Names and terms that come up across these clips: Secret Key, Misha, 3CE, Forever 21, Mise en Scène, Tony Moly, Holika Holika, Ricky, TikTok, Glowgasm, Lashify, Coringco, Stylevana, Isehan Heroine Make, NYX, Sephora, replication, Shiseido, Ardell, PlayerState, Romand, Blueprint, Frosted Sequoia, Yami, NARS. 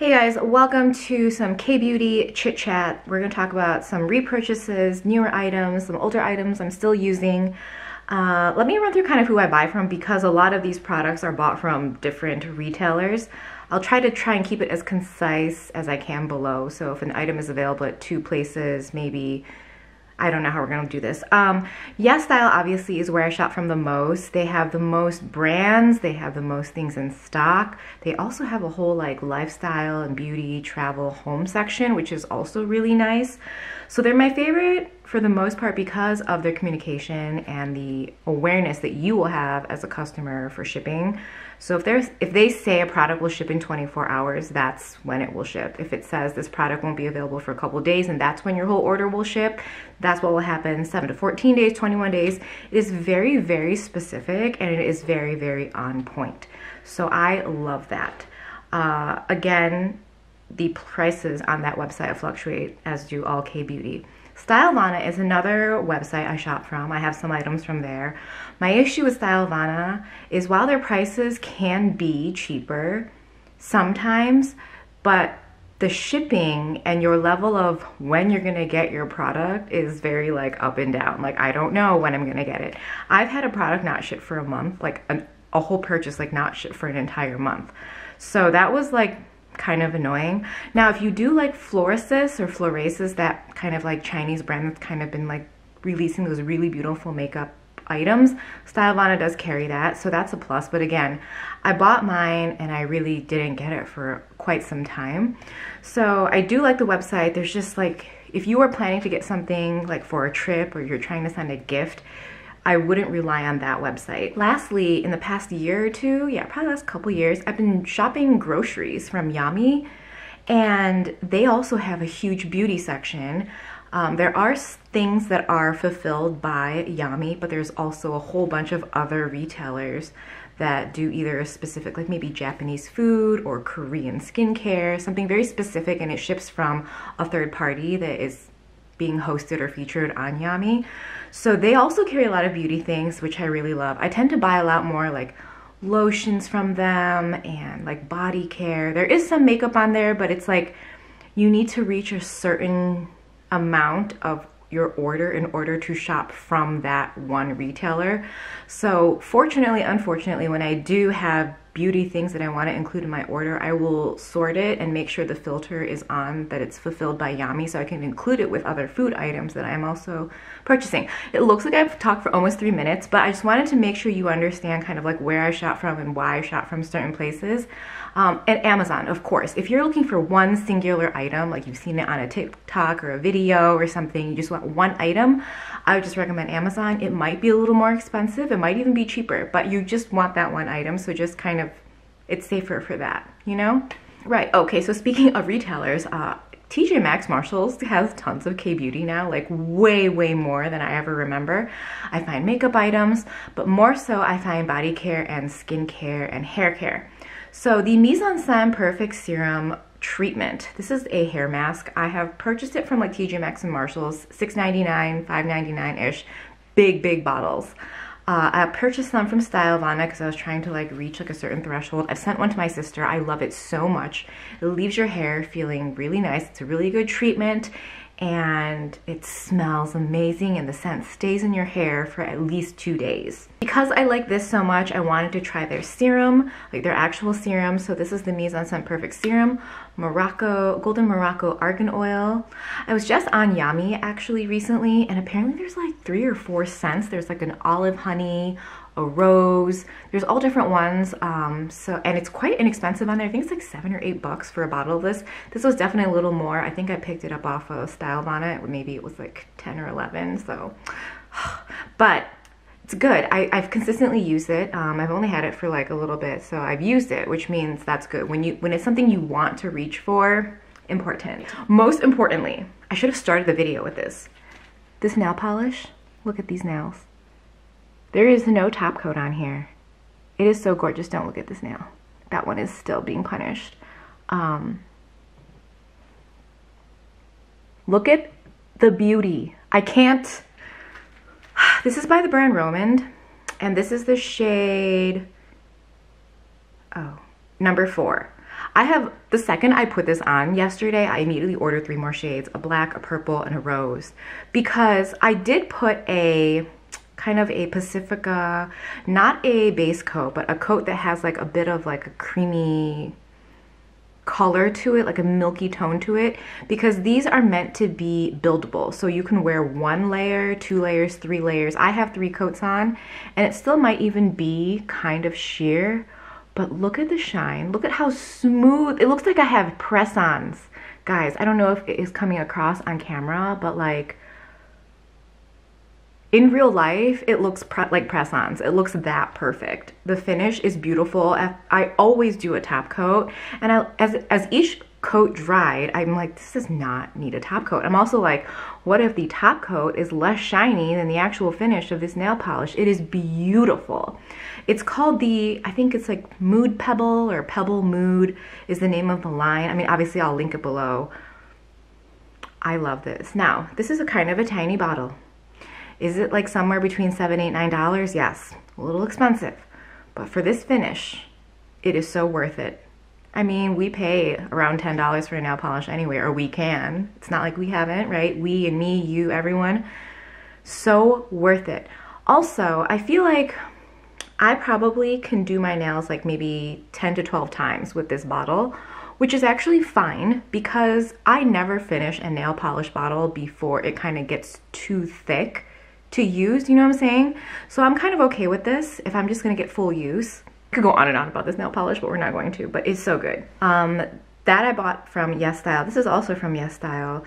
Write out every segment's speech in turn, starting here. Hey guys, welcome to some K-beauty chit chat. We're gonna talk about some repurchases, newer items, some older items I'm still using. Let me run through kind of who I buy from, because a lot of these products are bought from different retailers. I'll try and keep it as concise as I can below. So if an item is available at two places, maybe, I don't know how we're gonna do this. YesStyle obviously is where I shop from the most. They have the most brands, they have the most things in stock. They also have a whole like lifestyle and beauty, travel, home section, which is also really nice. So they're my favorite for the most part because of their communication and the awareness that you will have as a customer for shipping. So if they say a product will ship in 24 hours, that's when it will ship. If it says this product won't be available for a couple days and that's when your whole order will ship, that's what will happen. 7 to 14 days, 21 days. It is very, very specific and it is very, very on point. So I love that. Again, the prices on that website fluctuate, as do all K-beauty. Stylevana is another website I shop from. I have some items from there. My issue with Stylevana is while their prices can be cheaper sometimes, but the shipping and your level of when you're gonna get your product is very like up and down. Like, I don't know when I'm gonna get it. I've had a product not shipped for a month, like a whole purchase like not shipped for an entire month. So that was like kind of annoying. Now if you do like Florasis, that kind of like Chinese brand that's kind of been like releasing those really beautiful makeup items, Stylevana does carry that, so that's a plus. But again, I bought mine and I really didn't get it for quite some time. So I do like the website. There's just like, if you are planning to get something like for a trip or you're trying to send a gift, I wouldn't rely on that website. Lastly, in the past year or two, yeah, probably last couple years, I've been shopping groceries from Yami, and they also have a huge beauty section. There are things that are fulfilled by Yami, but there's also a whole bunch of other retailers that do either a specific, like maybe Japanese food or Korean skincare, something very specific, and it ships from a third party that is being hosted or featured on Yami. So they also carry a lot of beauty things, which I really love. I tend to buy a lot more like lotions from them and like body care. There is some makeup on there, but it's like you need to reach a certain amount of your order in order to shop from that one retailer. So fortunately, unfortunately, when I do have beauty things that I want to include in my order, I will sort it and make sure the filter is on that it's fulfilled by Yami, so I can include it with other food items that I'm also purchasing. It looks like I've talked for almost 3 minutes, but I just wanted to make sure you understand kind of like where I shop from and why I shop from certain places. And Amazon, of course. If you're looking for one singular item, like you've seen it on a TikTok or a video or something, you just want one item, I would just recommend Amazon. It might be a little more expensive, it might even be cheaper, but you just want that one item, so just kind of it's safer for that, you know? Right, okay, so speaking of retailers, TJ Maxx, Marshalls has tons of K-beauty now, like way, way more than I ever remember. I find makeup items, but more so I find body care and skin care and hair care. So the Mise en Scène Perfect Serum Treatment, this is a hair mask. I have purchased it from like TJ Maxx and Marshalls, $6.99, $5.99-ish, big, big bottles. I purchased some from Stylevana because I was trying to like reach like a certain threshold. I've sent one to my sister. I love it so much. It leaves your hair feeling really nice. It's a really good treatment and it smells amazing and the scent stays in your hair for at least 2 days. Because I like this so much, I wanted to try their serum, like their actual serum. So this is the Mise en Scène Perfect Serum, Golden Morocco Argan Oil. I was just on Yami actually recently, and apparently there's like 3 or 4 scents. There's like an olive honey, a rose, there's all different ones, and it's quite inexpensive on there. I think it's like $7 or $8 for a bottle of this. This was definitely a little more. I think I picked it up off of Stylevana, maybe it was like 10 or 11, so, but it's good. I've consistently used it. I've only had it for like a little bit, so I've used it, which means that's good. When it's something you want to reach for, important. Most importantly, I should have started the video with this. This nail polish, look at these nails. There is no top coat on here. It is so gorgeous. Don't look at this nail. That one is still being punished. Look at the beauty. I can't. This is by the brand Romand, and this is the shade, number 4. I have, the second I put this on yesterday, I immediately ordered 3 more shades, a black, a purple, and a rose, because I did put a kind of a Pacifica, not a base coat, but a coat that has like a bit of like a creamy color to it, like a milky tone to it, because these are meant to be buildable. So you can wear 1 layer, 2 layers, 3 layers. I have 3 coats on, and it still might even be kind of sheer, but look at the shine. Look at how smooth. It looks like I have press-ons. Guys, I don't know if it is coming across on camera, but like in real life, it looks like press-ons. It looks that perfect. The finish is beautiful. I always do a top coat, and as each coat dried, I'm like, this does not need a top coat. I'm also like, what if the top coat is less shiny than the actual finish of this nail polish? It is beautiful. It's called the, I think it's like Mood Pebble or Pebble Mood is the name of the line. I mean, obviously I'll link it below. I love this. Now, this is a kind of a tiny bottle. Is it like somewhere between $7, $8, $9? Yes, a little expensive, but for this finish, it is so worth it. I mean, we pay around $10 for a nail polish anyway, or we can. It's not like we haven't, right? We and me, you, everyone. So worth it. Also, I feel like I probably can do my nails like maybe 10 to 12 times with this bottle, which is actually fine because I never finish a nail polish bottle before it kind of gets too thick to use, you know what I'm saying? So I'm kind of okay with this if I'm just gonna get full use. I could go on and on about this nail polish, but we're not going to, but it's so good. That I bought from YesStyle. This is also from YesStyle.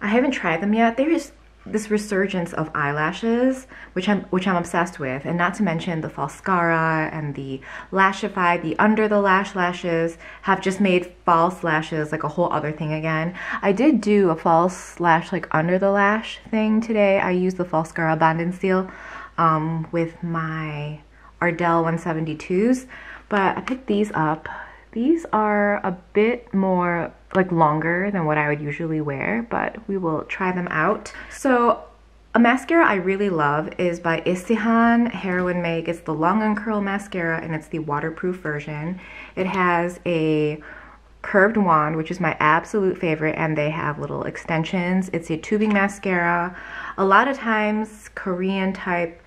I haven't tried them yet. There is this resurgence of eyelashes, which I'm obsessed with, and not to mention the Falscara and the Lashify, the under the lash lashes have just made false lashes like a whole other thing again. I did do a false lash like under the lash thing today. I used the Falscara Bond and Seal with my Ardell 172s, but I picked these up. These are a bit more like longer than what I would usually wear, but we will try them out. So a mascara I really love is by Isehan Heroine Make. It's the Long and Curl Mascara, and it's the waterproof version. It has a curved wand, which is my absolute favorite, and they have little extensions. It's a tubing mascara. A lot of times Korean type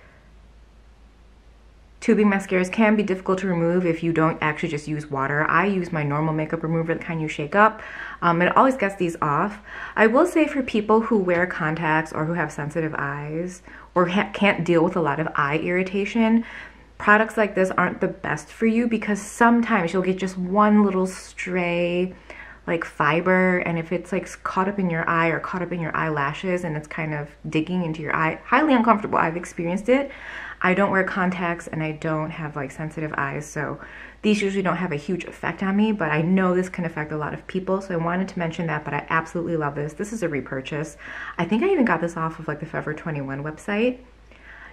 tubing mascaras can be difficult to remove if you don't actually just use water. I use my normal makeup remover, the kind you shake up, and it always gets these off. I will say for people who wear contacts or who have sensitive eyes or can't deal with a lot of eye irritation, products like this aren't the best for you because sometimes you'll get just one little stray like fiber, and if it's like caught up in your eye or caught up in your eyelashes and it's kind of digging into your eye, highly uncomfortable. I've experienced it. I don't wear contacts and I don't have like sensitive eyes, so these usually don't have a huge effect on me, but I know this can affect a lot of people, so I wanted to mention that. But I absolutely love this. This is a repurchase. I think I even got this off of like the Forever 21 website.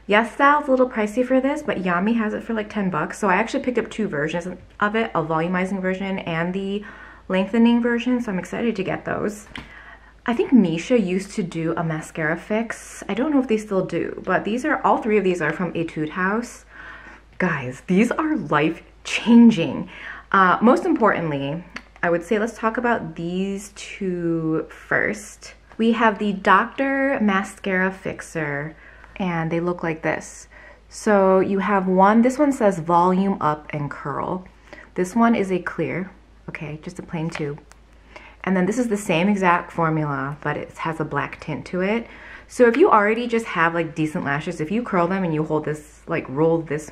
YesStyle's a little pricey for this, but Yami has it for like $10, so I actually picked up 2 versions of it, a volumizing version and the lengthening version, so I'm excited to get those. I think Misha used to do a mascara fix. I don't know if they still do, but these are, all 3 of these are from Etude House. Guys, these are life-changing. Most importantly, I would say let's talk about these 2 first. We have the Dr. Mascara Fixer, and they look like this. So you have one, this one says Volume Up and Curl. This one is a clear, okay, just a plain tube. And then this is the same exact formula, but it has a black tint to it. So if you already just have like decent lashes, if you curl them and you hold this, like roll this,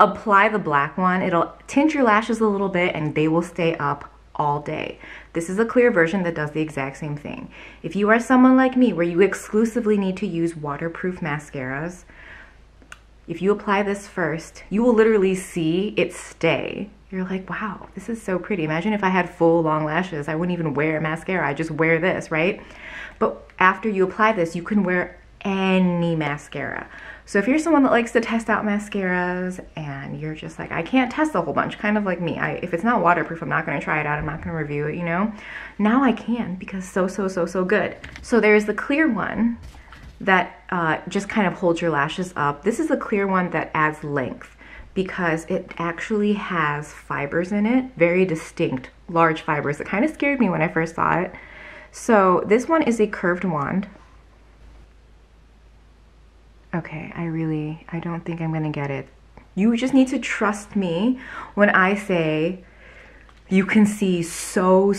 apply the black one, it'll tint your lashes a little bit and they will stay up all day. This is a clear version that does the exact same thing. If you are someone like me where you exclusively need to use waterproof mascaras, if you apply this first, you will literally see it stay. You're like, wow, this is so pretty. Imagine if I had full long lashes, I wouldn't even wear mascara, I just wear this, right? But after you apply this, you can wear any mascara. So if you're someone that likes to test out mascaras and you're just like, I can't test a whole bunch, kind of like me, if it's not waterproof, I'm not gonna try it out, I'm not gonna review it, you know? Now I can, because so good. So there's the clear one that just kind of holds your lashes up. This is the clear one that adds length. because it actually has fibers in it, very distinct, large fibers. It kind of scared me when I first saw it. So this one is a curved wand. Okay, I don't think I'm gonna get it. You just need to trust me when I say you can see so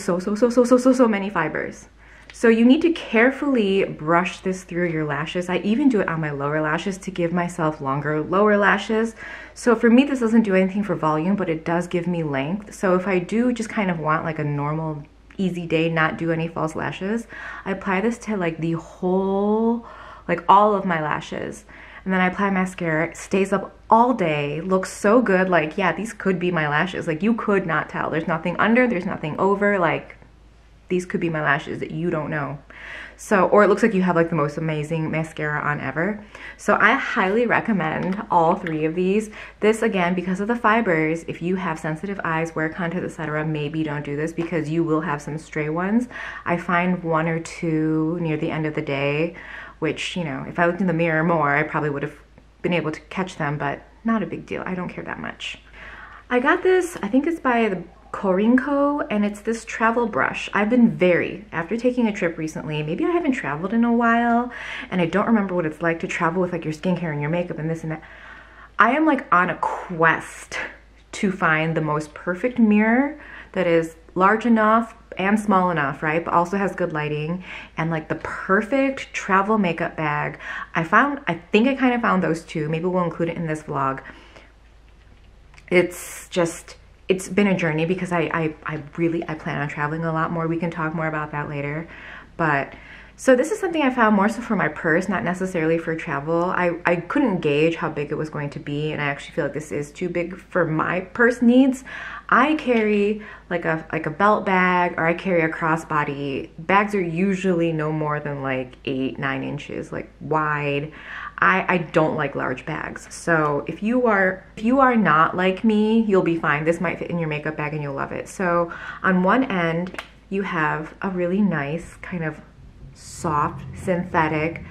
many fibers. So you need to carefully brush this through your lashes. I even do it on my lower lashes to give myself longer lower lashes. So for me, this doesn't do anything for volume, but it does give me length. So if I do just kind of want like a normal, easy day, not do any false lashes, I apply this to like the whole, like all of my lashes. And then I apply mascara, it stays up all day, looks so good. Like, yeah, these could be my lashes. Like, you could not tell. There's nothing under, there's nothing over. Like, these could be my lashes that you don't know. So, or it looks like you have like the most amazing mascara on ever. So I highly recommend all three of these. This, again, because of the fibers, if you have sensitive eyes, wear contacts, etc., maybe don't do this because you will have some stray ones. I find one or two near the end of the day, which, you know, if I looked in the mirror more, I probably would have been able to catch them, but not a big deal. I don't care that much. I got this, I think it's by the Coringco, and it's this travel brush. I've been after taking a trip recently, maybe I haven't traveled in a while, and I don't remember what it's like to travel with like your skincare and your makeup and this and that. I am like on a quest to find the most perfect mirror that is large enough and small enough, right, but also has good lighting, and like the perfect travel makeup bag. I think I kind of found those two. Maybe we'll include it in this vlog. It's been a journey because I plan on traveling a lot more. We can talk more about that later. But so this is something I found more so for my purse, not necessarily for travel. I couldn't gauge how big it was going to be, and I actually feel like this is too big for my purse needs. I carry like a belt bag, or I carry a crossbody. Bags are usually no more than like 8-9 inches like wide. I don't like large bags. So if you are not like me, you'll be fine. This might fit in your makeup bag and you'll love it. So on one end, you have a really nice kind of soft synthetic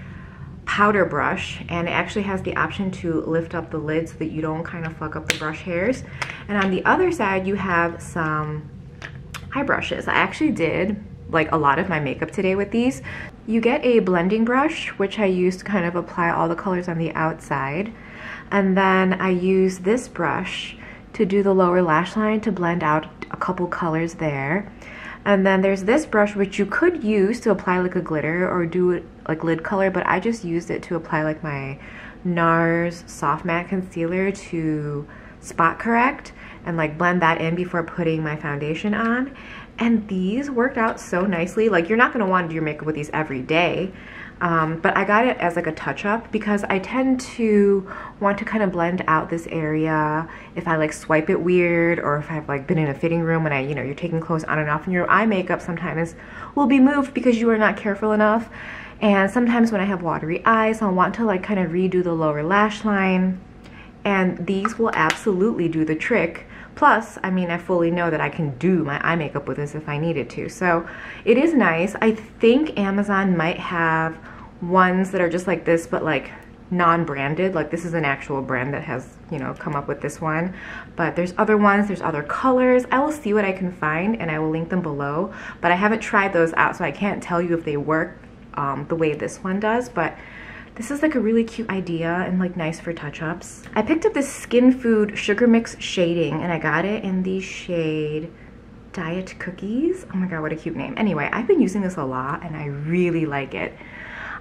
powder brush, and it actually has the option to lift up the lid so that you don't kind of fuck up the brush hairs. And on the other side, you have some eye brushes. I actually did like a lot of my makeup today with these. You get a blending brush, which I use to kind of apply all the colors on the outside. And then I use this brush to do the lower lash line to blend out a couple colors there. And then there's this brush, which you could use to apply like a glitter or do like lid color, but I just used it to apply like my NARS Soft Matte Concealer to spot correct and like blend that in before putting my foundation on. And these worked out so nicely. Like, you're not gonna wanna do your makeup with these every day, but I got it as like a touch-up because I tend to want to kind of blend out this area if I like swipe it weird, or if I've like been in a fitting room and I, you know, you're taking clothes on and off, and your eye makeup sometimes will be moved because you are not careful enough. And sometimes when I have watery eyes, I'll want to like kind of redo the lower lash line, and these will absolutely do the trick. Plus, I mean, I fully know that I can do my eye makeup with this if I needed to. So it is nice. I think Amazon might have ones that are just like this, but like non-branded. Like, this is an actual brand that has, you know, come up with this one. But there's other ones, there's other colors. I will see what I can find and I will link them below. But I haven't tried those out, so I can't tell you if they work the way this one does. But this is like a really cute idea and like nice for touch-ups. I picked up this Skinfood Sugarmix shading, and I got it in the shade Diet Cookies. Oh my god, what a cute name. Anyway, I've been using this a lot and I really like it.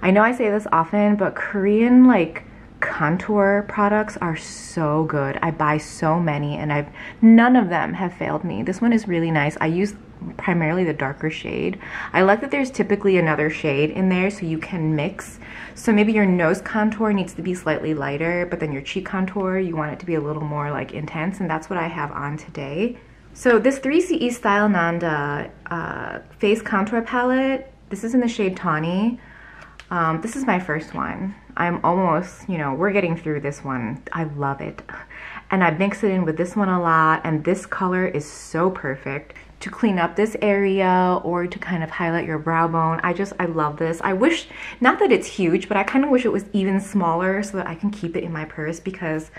I know I say this often, but Korean like contour products are so good. I buy so many and none of them have failed me. This one is really nice. I use primarily the darker shade. I like that there's typically another shade in there so you can mix. So maybe your nose contour needs to be slightly lighter, but then your cheek contour, you want it to be a little more like intense, and that's what I have on today. So this 3CE Style Nanda face contour palette, this is in the shade Tawny. This is my first one. I'm almost, you know, we're getting through this one. I love it. And I mix it in with this one a lot, and this color is so perfect to clean up this area or to kind of highlight your brow bone. I love this. I wish, not that it's huge, but I kind of wish it was even smaller so that I can keep it in my purse, because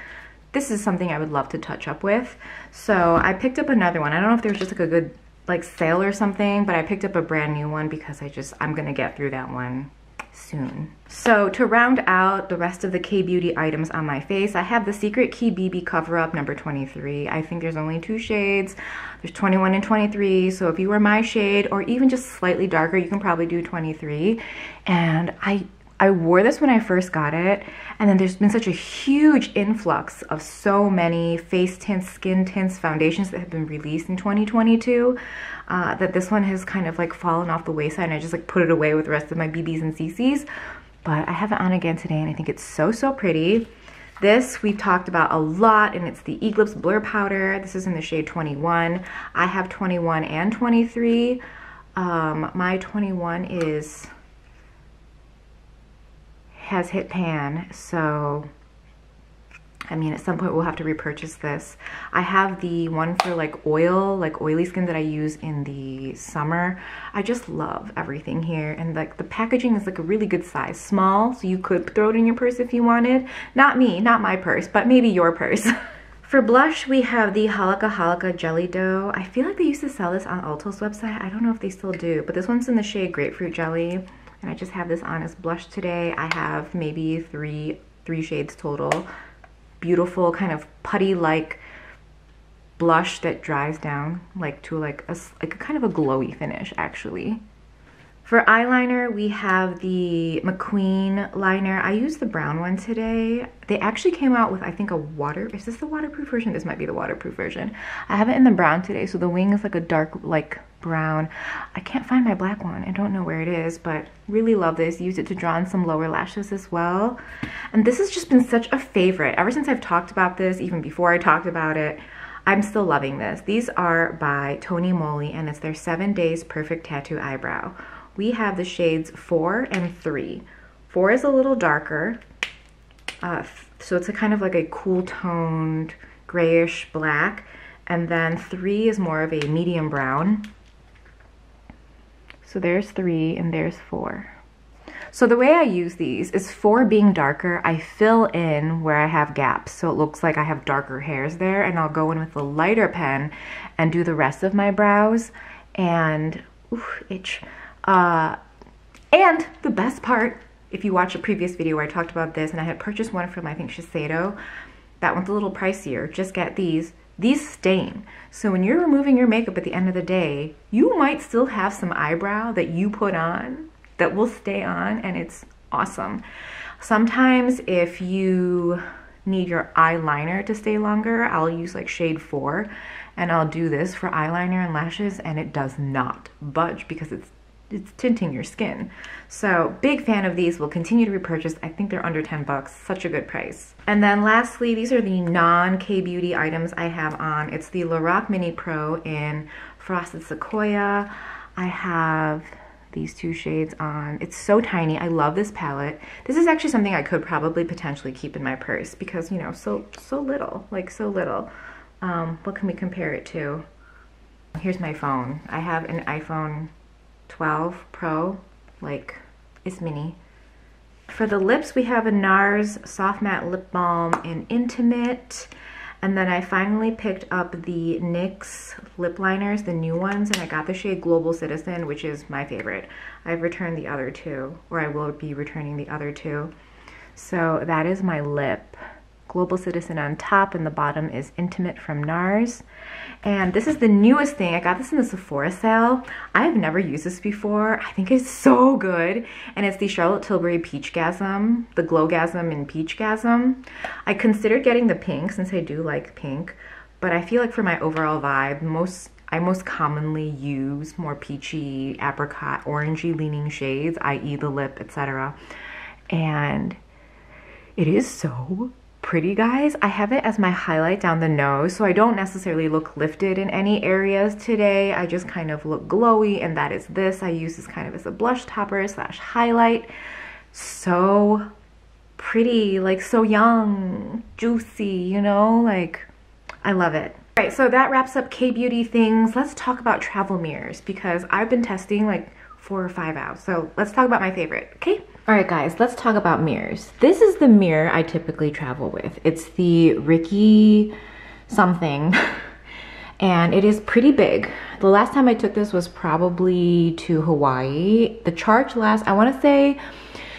this is something I would love to touch up with. So I picked up another one. I don't know if there was just like a good like sale or something, but I picked up a brand new one because I'm gonna get through that one soon. So to round out the rest of the K-beauty items on my face, I have the Secret Key BB cover up number 23. I think there's only two shades. There's 21 and 23. So if you were my shade or even just slightly darker, you can probably do 23. And I wore this when I first got it, and then there's been such a huge influx of so many face tints, skin tints, foundations that have been released in 2022 that this one has kind of like fallen off the wayside, and I just like put it away with the rest of my BBs and CCs. But I have it on again today, and I think it's so, so pretty. This we've talked about a lot, and it's the Eglips Blur Powder. This is in the shade 21. I have 21 and 23. My 21 has hit pan, so I mean at some point we'll have to repurchase this. I have the one for like oily skin that I use in the summer. I just love everything here, and like the packaging is like a really good size, small, so you could throw it in your purse if you wanted. Not me, not my purse, but maybe your purse. For blush, we have the Holika Holika Jelly Dough. I feel like they used to sell this on Ulta's website. I don't know if they still do, but this one's in the shade Grapefruit Jelly. And I just have this on as blush today. I have maybe three shades total. Beautiful kind of putty-like blush that dries down like to like a kind of a glowy finish actually. For eyeliner, we have the Macqueen liner. I used the brown one today. They actually came out with, I think, is this the waterproof version? This might be the waterproof version. I have it in the brown today, so the wing is like a dark, like brown. I can't find my black one. I don't know where it is, but really love this. Used it to draw in some lower lashes as well. And this has just been such a favorite. Ever since I've talked about this, even before I talked about it, I'm still loving this. These are by Tony Moly, and it's their 7 Days Perfect Tattoo Eyebrow. We have the shades 4 and 3. 4 is a little darker, so it's a kind of like a cool toned grayish black, and then 3 is more of a medium brown. So there's 3 and there's 4. So the way I use these is 4 being darker, I fill in where I have gaps, so it looks like I have darker hairs there, and I'll go in with a lighter pen and do the rest of my brows, and oof, itch. And the best part, if you watch a previous video where I talked about this, and I had purchased one from, I think, Shiseido, that one's a little pricier, just get these. These stain. So when you're removing your makeup at the end of the day, you might still have some eyebrow that you put on that will stay on, and it's awesome. Sometimes if you need your eyeliner to stay longer, I'll use like shade 4, and I'll do this for eyeliner and lashes, and it does not budge because it's tinting your skin. So big fan of these. We'll continue to repurchase. I think they're under 10 bucks. Such a good price. And then lastly, these are the non-K-beauty items I have on. It's the Lorac Mini Pro in Frosted Sequoia. I have these two shades on. It's so tiny. I love this palette. This is actually something I could probably potentially keep in my purse because, you know, so little, like so little. What can we compare it to? Here's my phone. I have an iPhone 12 Pro, like it's mini. For the lips, we have a NARS Soft Matte Lip Balm in Intimate, and then I finally picked up the NYX lip liners, the new ones, and I got the shade Global Citizen, which is my favorite. I've returned the other two, or I will be returning the other two. So that is my lip. Global Citizen on top, and the bottom is Intimate from NARS. And this is the newest thing. I got this in the Sephora sale. I've never used this before. I think it's so good. And it's the Charlotte Tilbury Peachgasm, the Glowgasm and Peachgasm. I considered getting the pink since I do like pink, but I feel like for my overall vibe, I most commonly use more peachy, apricot, orangey leaning shades, i.e. the lip, etc. And it is so pretty, guys. I have it as my highlight down the nose, so I don't necessarily look lifted in any areas today. I just kind of look glowy, and that is this. I use this kind of as a blush topper / highlight. So pretty, like so young, juicy, you know, like I love it. All right, so that wraps up K-beauty things. Let's talk about travel mirrors because I've been testing like 4 or 5 out. So let's talk about my favorite, okay? All right guys, let's talk about mirrors. This is the mirror I typically travel with. It's the Ricky something and it is pretty big. The last time I took this was probably to Hawaii. The charge lasts, I wanna say,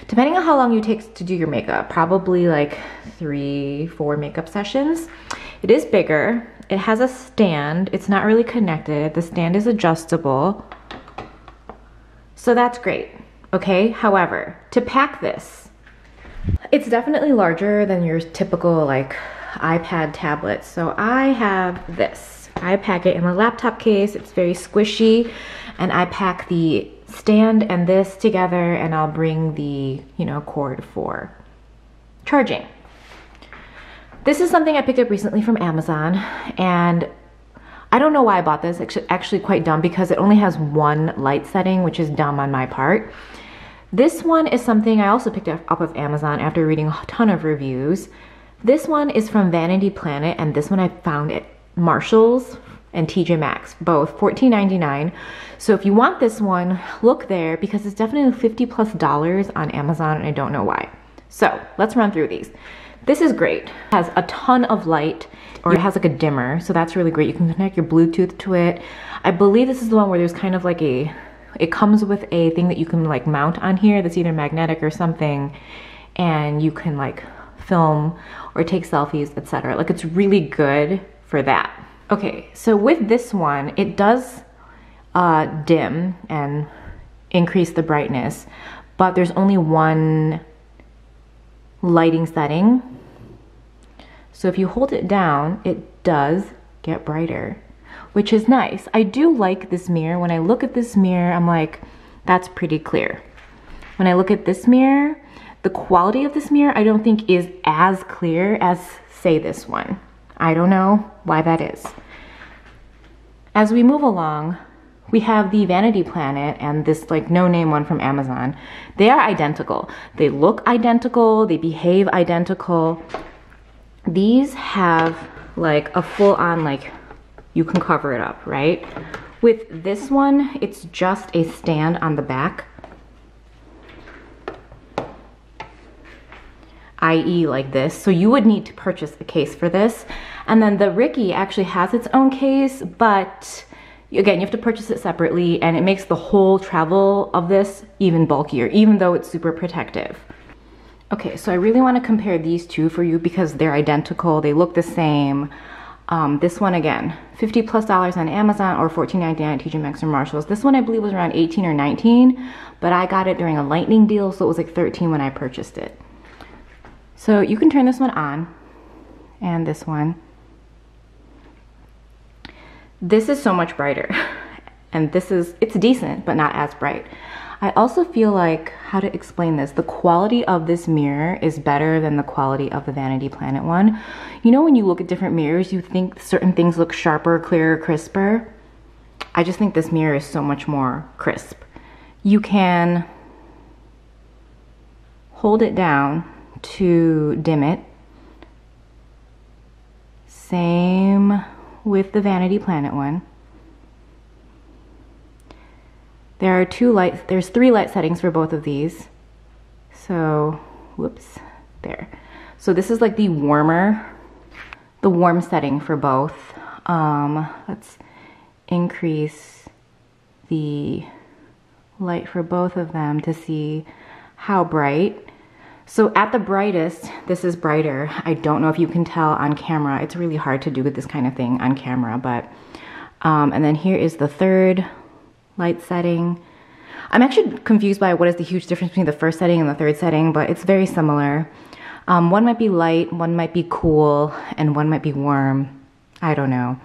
depending on how long you take to do your makeup, probably like 3-4 makeup sessions. It is bigger, it has a stand, it's not really connected, the stand is adjustable, so that's great. Okay, however, to pack this, it's definitely larger than your typical like iPad tablet. So I have this. I pack it in my laptop case, it's very squishy, and I pack the stand and this together, and I'll bring the, you know, cord for charging. This is something I picked up recently from Amazon, and I don't know why I bought this. It's actually quite dumb because it only has one light setting, which is dumb on my part. This one is something I also picked up off of Amazon after reading a ton of reviews. This one is from Vanity Planet, and this one I found at Marshalls and TJ Maxx, both $14.99. So if you want this one, look there because it's definitely $50+ on Amazon, and I don't know why. So let's run through these. This is great. It has a ton of light, or it has like a dimmer, so that's really great. You can connect your Bluetooth to it. I believe this is the one where there's kind of like a, it comes with a thing that you can like mount on here that's either magnetic or something, and you can like film or take selfies, etc. Like it's really good for that. Okay, so with this one, it does dim and increase the brightness, but there's only one lighting setting. So if you hold it down, it does get brighter, which is nice. I do like this mirror. When I look at this mirror, I'm like, that's pretty clear. When I look at this mirror, the quality of this mirror I don't think is as clear as, say, this one. I don't know why that is. As we move along, we have the Vanity Planet and this like no-name one from Amazon. They are identical. They look identical, they behave identical. These have like a full-on like, you can cover it up, right? With this one, it's just a stand on the back, i.e. like this. So you would need to purchase a case for this. And then the Ricky actually has its own case, but again, you have to purchase it separately, and it makes the whole travel of this even bulkier, even though it's super protective. Okay, so I really want to compare these two for you because they're identical, they look the same. This one again, $50+ on Amazon or $14.99 TJ Maxx or Marshalls. This one I believe was around 18 or 19, but I got it during a lightning deal, so it was like 13 when I purchased it. So you can turn this one on, and this one. This is so much brighter, and this is, it's decent but not as bright. I also feel like, how to explain this, the quality of this mirror is better than the quality of the Vanity Planet one. You know, when you look at different mirrors, you think certain things look sharper, clearer, crisper. I just think this mirror is so much more crisp. You can hold it down to dim it. Same with the Vanity Planet one. There are two lights, there's three light settings for both of these. So, whoops, there. So this is like the warmer, the warm setting for both. Let's increase the light for both of them to see how bright. So at the brightest, this is brighter. I don't know if you can tell on camera. It's really hard to do with this kind of thing on camera, but, and then here is the third light setting. I'm actually confused by what is the huge difference between the first setting and the third setting, but it's very similar. One might be light, one might be cool, and one might be warm. I don't know.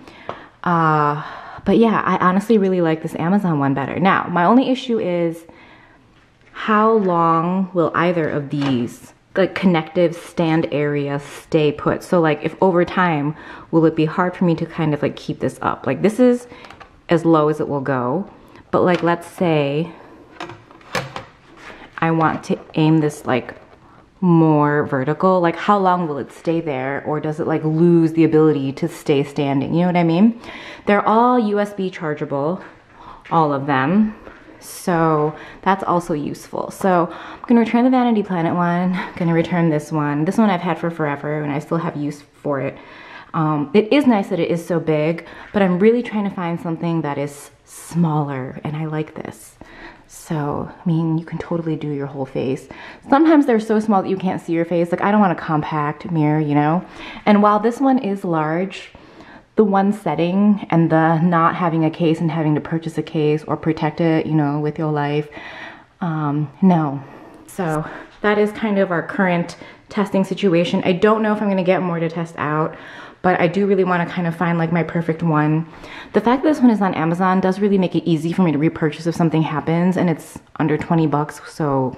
But yeah, I honestly really like this Amazon one better. Now, my only issue is, how long will either of these like connective stand area stay put? So like if over time, will it be hard for me to kind of like keep this up? Like this is as low as it will go, but like let's say I want to aim this like more vertical, like how long will it stay there, or does it like lose the ability to stay standing? You know what I mean? They're all USB chargeable, all of them. So that's also useful. So I'm gonna return the Vanity Planet one. I'm gonna return this one. This one I've had for forever and I still have use for it. It is nice that it is so big, but I'm really trying to find something that is smaller, and I like this. So, I mean, you can totally do your whole face. Sometimes they're so small that you can't see your face. Like, I don't want a compact mirror, you know? And while this one is large, the one setting and the not having a case and having to purchase a case or protect it, you know, with your life, no. So that is kind of our current testing situation. I don't know if I'm gonna get more to test out, but I do really want to kind of find like my perfect one. The fact that this one is on Amazon does really make it easy for me to repurchase if something happens, and it's under 20 bucks, so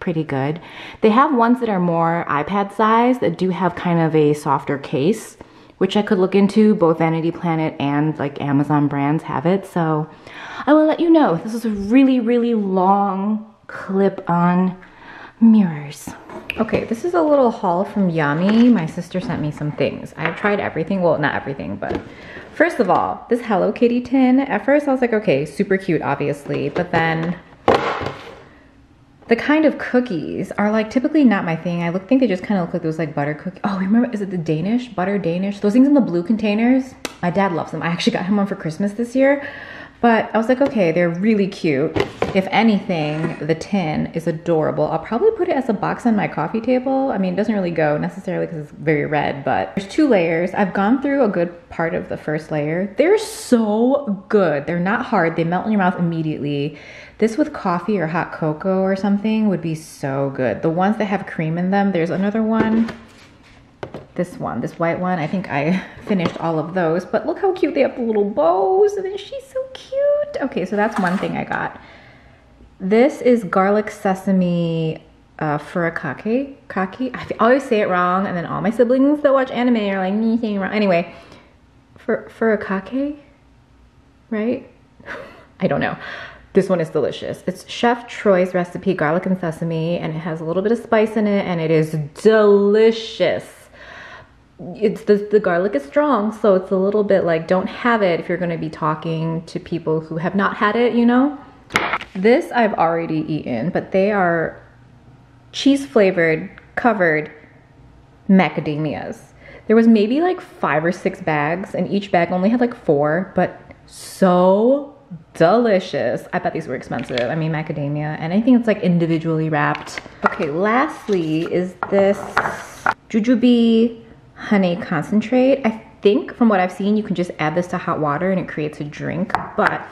pretty good. They have ones that are more iPad size that do have kind of a softer case, which I could look into. Both Vanity Planet and like Amazon brands have it, so I will let you know. This is a really, really long clip on mirrors. Okay, this is a little haul from Yami. My sister sent me some things. I've tried everything. Well, not everything, but first of all, this Hello Kitty tin. At first I was like, okay, super cute, obviously. But then the kind of cookies are like typically not my thing. I think they just kind of look like those like butter cookies. Oh, remember, is it the Danish? Butter Danish? Those things in the blue containers. My dad loves them. I actually got him one for Christmas this year. But I was like, okay, they're really cute. If anything, the tin is adorable. I'll probably put it as a box on my coffee table. I mean, it doesn't really go necessarily because it's very red, but there's two layers. I've gone through a good part of the first layer. They're so good. They're not hard. They melt in your mouth immediately. This with coffee or hot cocoa or something would be so good. The ones that have cream in them, there's another one. This one, this white one, I think I finished all of those, but look how cute they have the little bows, and then she's so cute. Okay, so that's one thing I got. This is garlic sesame furikake. Kaki? I always say it wrong, and then all my siblings that watch anime are like, me saying wrong. Anyway, furikake, right? I don't know. This one is delicious. It's Chef Troy's recipe, garlic and sesame, and it has a little bit of spice in it, and it is delicious. It's the garlic is strong, so it's a little bit like, don't have it if you're going to be talking to people who have not had it, you know. This I've already eaten, but they are cheese flavored covered macadamias. There was maybe like 5 or 6 bags, and each bag only had like 4, but so delicious. I bet these were expensive. I mean, macadamia, and I think it's like individually wrapped. Okay, lastly is this jujube honey concentrate. I think from what I've seen, you can just add this to hot water and it creates a drink, but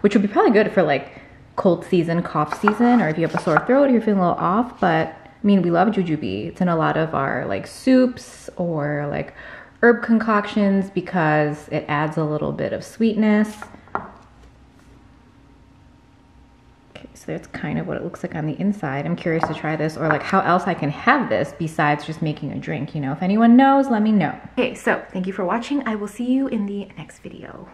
which would be probably good for like cold season, cough season, or if you have a sore throat, you're feeling a little off. But I mean, we love jujube. It's in a lot of our like soups or like herb concoctions because it adds a little bit of sweetness. Okay, so that's kind of what it looks like on the inside. I'm curious to try this, or like how else I can have this besides just making a drink, you know. If anyone knows, let me know. Okay, so thank you for watching. I will see you in the next video.